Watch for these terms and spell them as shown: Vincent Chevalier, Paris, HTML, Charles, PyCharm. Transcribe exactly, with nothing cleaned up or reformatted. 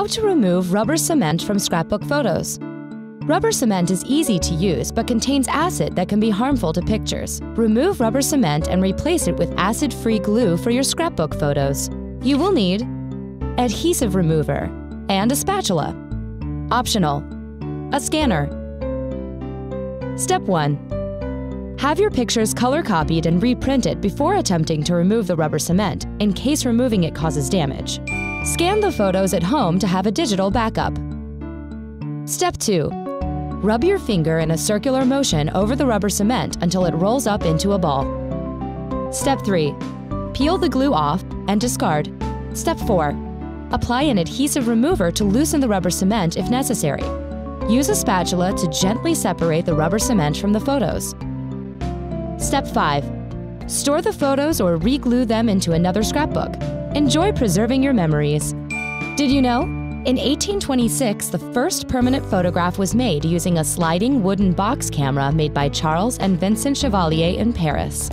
How to remove rubber cement from scrapbook photos. Rubber cement is easy to use but contains acid that can be harmful to pictures. Remove rubber cement and replace it with acid-free glue for your scrapbook photos. You will need adhesive remover and a spatula. Optional. A scanner. Step one. Have your pictures color copied and reprinted before attempting to remove the rubber cement in case removing it causes damage. Scan the photos at home to have a digital backup. Step two. Rub your finger in a circular motion over the rubber cement until it rolls up into a ball. Step three. Peel the glue off and discard. Step four. Apply an adhesive remover to loosen the rubber cement if necessary. Use a spatula to gently separate the rubber cement from the photos. Step five. Store the photos or re-glue them into another scrapbook. Enjoy preserving your memories. Did you know? In eighteen twenty-six, the first permanent photograph was made using a sliding wooden box camera made by Charles and Vincent Chevalier in Paris.